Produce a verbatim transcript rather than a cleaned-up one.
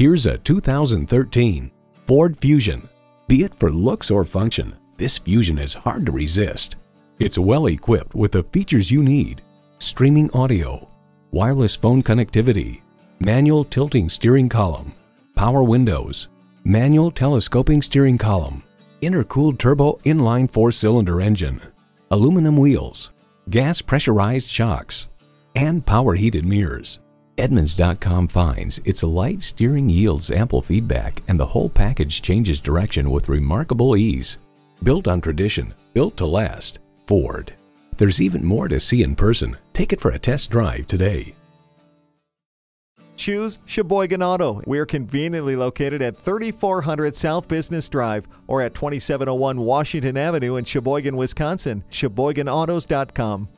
Here's a two thousand thirteen Ford Fusion. Be it for looks or function, this Fusion is hard to resist. It's well equipped with the features you need: streaming audio, wireless phone connectivity, manual tilting steering column, power windows, manual telescoping steering column, intercooled turbo inline four-cylinder engine, aluminum wheels, gas pressurized shocks, and power heated mirrors. Edmunds dot com finds its light steering yields ample feedback, and the whole package changes direction with remarkable ease. Built on tradition, built to last, Ford. There's even more to see in person. Take it for a test drive today. Choose Sheboygan Auto. We're conveniently located at thirty-four hundred South Business Drive or at twenty-seven oh one Washington Avenue in Sheboygan, Wisconsin. Sheboygan autos dot com.